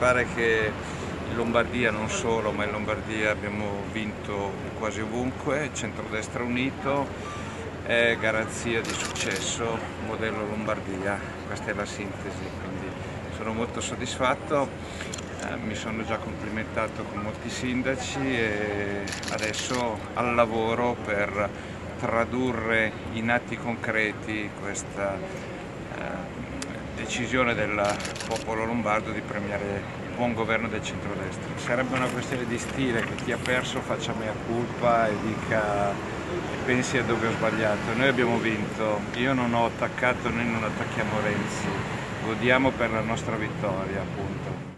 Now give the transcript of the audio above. pare che in Lombardia, non solo, ma in Lombardia abbiamo vinto quasi ovunque, centrodestra unito è garanzia di successo, modello Lombardia, questa è la sintesi, quindi sono molto soddisfatto, mi sono già complimentato con molti sindaci e adesso al lavoro per tradurre in atti concreti questa decisione del popolo lombardo di premiare il buon governo del centrodestra. Sarebbe una questione di stile, che chi ha perso faccia mea culpa e dica e pensi a dove ho sbagliato. Noi abbiamo vinto, io non ho attaccato, noi non attacchiamo Renzi, godiamo per la nostra vittoria, appunto.